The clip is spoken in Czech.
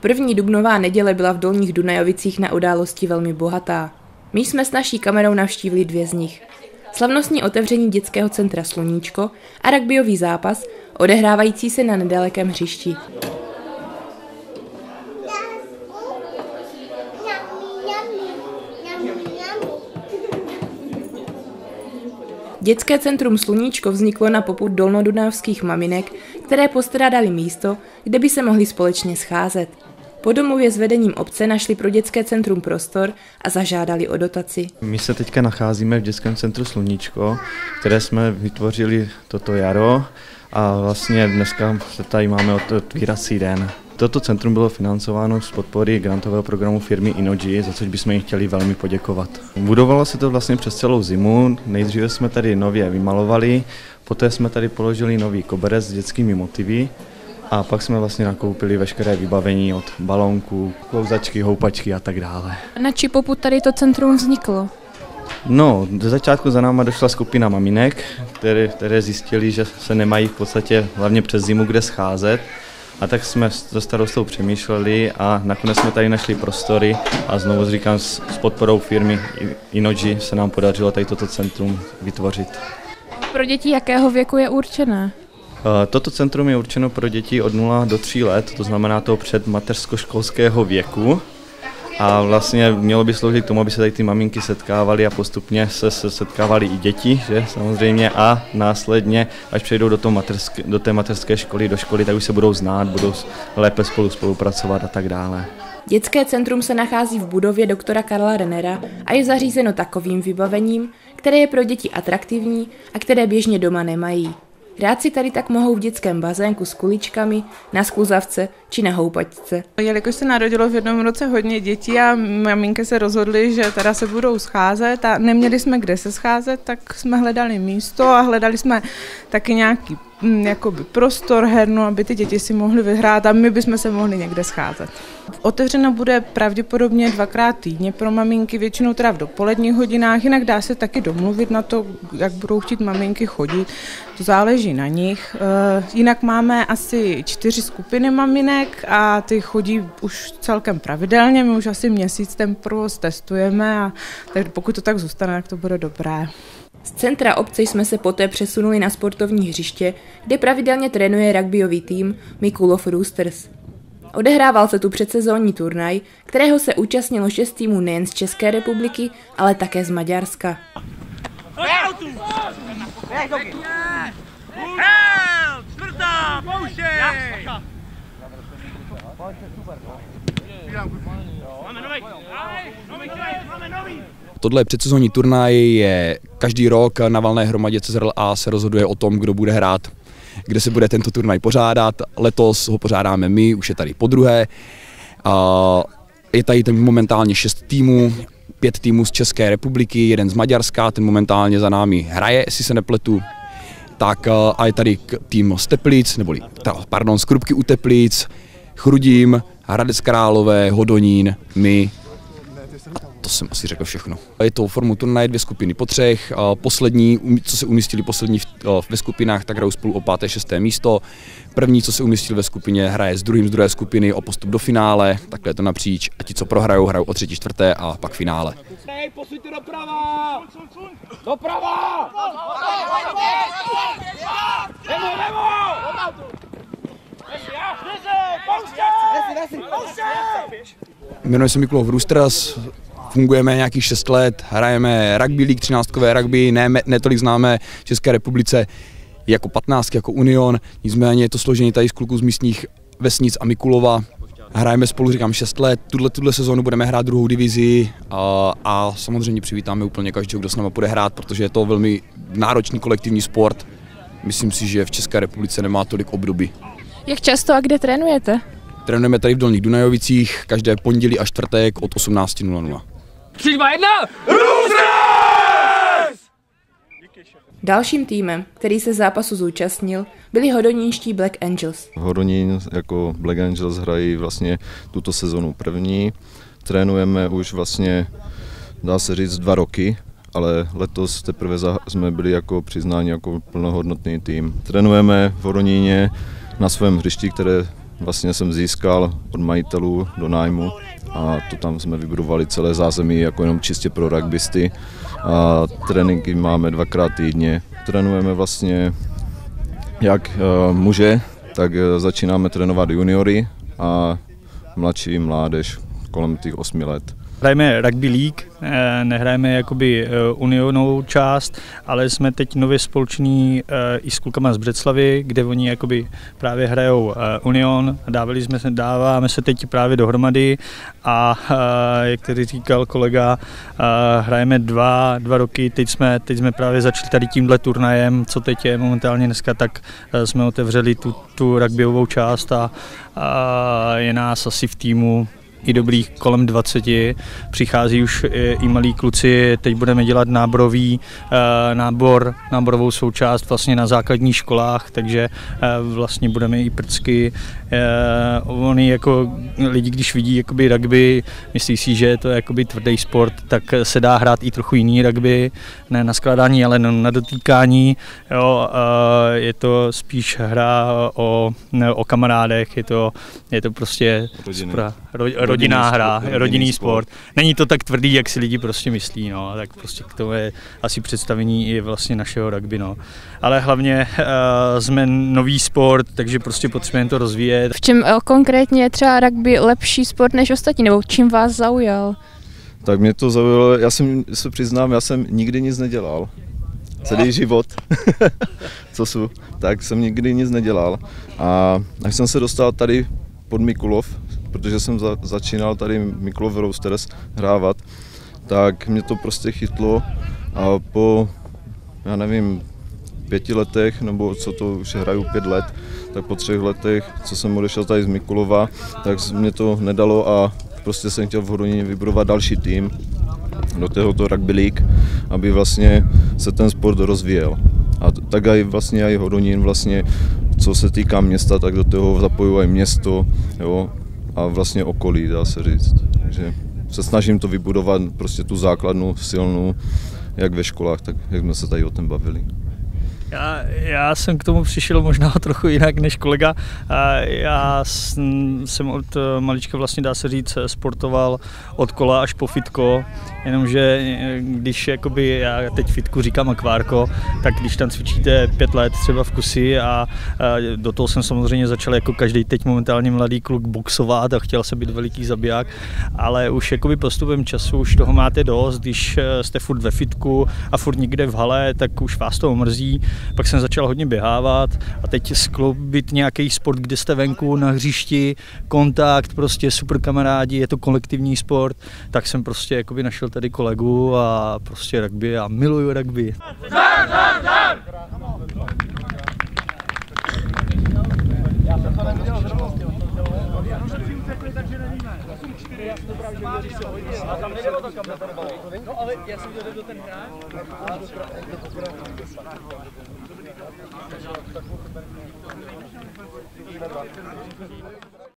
První dubnová neděle byla v Dolních Dunajovicích na události velmi bohatá. My jsme s naší kamerou navštívili dvě z nich. Slavnostní otevření dětského centra Sluníčko a rugbyový zápas, odehrávající se na nedalekém hřišti. Dětské centrum Sluníčko vzniklo na popud dolnodunajovských maminek, které postrádaly místo, kde by se mohly společně scházet. Po domluvě s vedením obce našli pro dětské centrum prostor a zažádali o dotaci. My se teďka nacházíme v dětském centru Sluníčko, které jsme vytvořili toto jaro a vlastně dneska se tady máme otvírací den. Toto centrum bylo financováno z podpory grantového programu firmy Innogy, za což bychom jim chtěli velmi poděkovat. Budovalo se to vlastně přes celou zimu, nejdříve jsme tady nově vymalovali, poté jsme tady položili nový koberec s dětskými motivy a pak jsme vlastně nakoupili veškeré vybavení od balónků, klouzačky, houpačky a tak dále. Na čí popud tady to centrum vzniklo? No, do začátku za náma došla skupina maminek, které zjistili, že se nemají v podstatě hlavně přes zimu kde scházet. A tak jsme se starostou přemýšleli a nakonec jsme tady našli prostory a znovu říkám, s podporou firmy Innogy se nám podařilo tady toto centrum vytvořit. Pro děti jakého věku je určené? Toto centrum je určeno pro děti od 0 do 3 let, to znamená to před mateřskoškolského věku. A vlastně mělo by sloužit k tomu, aby se tady ty maminky setkávaly a postupně se setkávaly i děti, že samozřejmě, a následně, až přejdou do té mateřské školy, do školy, tak už se budou znát, budou lépe spolupracovat a tak dále. Dětské centrum se nachází v budově doktora Karla Renera a je zařízeno takovým vybavením, které je pro děti atraktivní a které běžně doma nemají. Hráci tady tak mohou v dětském bazénku s kuličkami, na skluzavce či na houpačce. Jelikož se narodilo v jednom roce hodně dětí a maminky se rozhodly, že teda se budou scházet a neměli jsme kde se scházet, tak jsme hledali místo a hledali jsme taky nějaký jakoby prostor hernu, aby ty děti si mohly vyhrát a my bychom se mohli někde scházet. Otevřeno bude pravděpodobně dvakrát týdně pro maminky, většinou teda v dopoledních hodinách, jinak dá se taky domluvit na to, jak budou chtít maminky chodit, to záleží na nich. Jinak máme asi 4 skupiny maminek a ty chodí už celkem pravidelně, my už asi měsíc ten provoz testujeme a tak pokud to tak zůstane, tak to bude dobré. Z centra obce jsme se poté přesunuli na sportovní hřiště, kde pravidelně trénuje rugbyový tým Mikulov Roosters. Odehrával se tu předsezónní turnaj, kterého se účastnilo 6 týmů nejen z České republiky, ale také z Maďarska. Tohle předsezónní turnaj je každý rok na valné hromadě CZLA se rozhoduje o tom, kdo bude hrát, kde se bude tento turnaj pořádat. Letos ho pořádáme my, už je tady podruhé. Je tady momentálně 6 týmů, 5 týmů z České republiky, jeden z Maďarska, ten momentálně za námi hraje, jestli se nepletu. Tak a je tady tým z Teplic, neboli, pardon, z Krupky u Teplic, Chrudim, Hradec Králové, Hodonín, my. To jsem asi řekl všechno. Je to formou turnaje 2 skupiny po 3, poslední, co se umístili poslední ve skupinách, tak hrajou spolu o 5. a 6. místo. První, co se umístil ve skupině, hraje s druhým z druhé skupiny o postup do finále, takhle je to napříč a ti, co prohrajou, hrajou o 3., 4. a pak finále. Posuňte doprava! Doprava! Jmenuji se Mikulov Růstras. Fungujeme nějakých 6 let, hrajeme rugby league, 13kové rugby, ne tolik známe v České republice jako 15, jako Union, nicméně je to složení tady z kluků z místních vesnic a Mikulova. Hrajeme spolu, říkám, 6 let, tuhle sezónu budeme hrát druhou divizi a samozřejmě přivítáme úplně každého, kdo s náma bude hrát, protože je to velmi náročný kolektivní sport. Myslím si, že v České republice nemá tolik období. Jak často a kde trénujete? Trénujeme tady v Dolních Dunajovicích každé pondělí a čtvrtek od 18:00. 3, 2, 1, Roostras! Dalším týmem, který se zápasu zúčastnil, byli hodonínští Black Angels. Hodonín jako Black Angels hrají vlastně tuto sezonu první. Trénujeme už vlastně, dá se říct, 2 roky, ale letos teprve jsme byli jako přiznáni jako plnohodnotný tým. Trénujeme v Hodoníně na svém hřišti, které vlastně jsem získal od majitelů do nájmu a to tam jsme vybudovali celé zázemí jako jenom čistě pro rugbysty. A tréninky máme dvakrát týdně. Trénujeme vlastně jak muže, tak začínáme trénovat juniory a mladší mládež kolem těch 8 let. Hrajeme rugby league, nehrajeme jakoby unionovou část, ale jsme teď nově spolční i s klukama z Břeclavy, kde oni jakoby právě hrajou union. Dáváme se teď právě dohromady a jak tady říkal kolega, hrajeme dva roky, teď jsme právě začali tady tímhle turnajem, co teď je momentálně dneska, tak jsme otevřeli tu rugbyovou část a je nás asi v týmu i dobrých kolem 20, přichází už i malí kluci, teď budeme dělat náborovou součást vlastně na základních školách, takže vlastně budeme i prcky. Oni jako lidi, když vidí jakoby rugby, myslí si, že to je jakoby tvrdý sport, tak se dá hrát i trochu jiný rugby, ne na skládání, ale na dotýkání. Jo, je to spíš hra o kamarádech, je to prostě rodinná hra, rodinný sport. Není to tak tvrdý, jak si lidi prostě myslí, no, tak prostě k tomu je asi představení i vlastně našeho rugby, no. Ale hlavně jsme nový sport, takže prostě potřebujeme to rozvíjet. V čem konkrétně je třeba rugby lepší sport než ostatní, nebo čím vás zaujal? Tak mě to zaujalo, já se přiznám, já jsem nikdy nic nedělal. Celý život, tak jsem nikdy nic nedělal. A až jsem se dostal tady pod Mikulov, protože jsem začínal tady Mikulov Roosters hrávat, tak mě to prostě chytlo a po, já nevím, 5 letech, nebo co to už hraju 5 let, tak po 3 letech, co jsem odešel tady z Mikulova, tak mě to nedalo a prostě jsem chtěl v Hodoníně vybudovat další tým do tohoto rugby league, aby vlastně se ten sport rozvíjel. A tak i vlastně Hodonín vlastně, co se týká města, tak do toho zapojuji i město, jo, a vlastně okolí, dá se říct. Takže se snažím to vybudovat, prostě tu základnu silnou, jak ve školách, tak jak jsme se tady o tom bavili. Já jsem k tomu přišel možná trochu jinak než kolega. Já jsem od malička, vlastně dá se říct, sportoval od kola až po fitko, jenomže když jakoby, já teď fitku říkám akvárko, tak když tam cvičíte 5 let třeba v kusi a do toho jsem samozřejmě začal jako každý teď momentálně mladý kluk boxovat a chtěl jsem být veliký zabiják, ale už jakoby postupem času už toho máte dost, když jste furt ve fitku a furt někde v hale, tak už vás to omrzí. Pak jsem začal hodně běhávat a teď skloubit nějaký sport, kde jste venku na hřišti, kontakt, prostě super kamarádi, je to kolektivní sport, tak jsem prostě jakoby našel tady kolegu a prostě rugby a miluju rugby.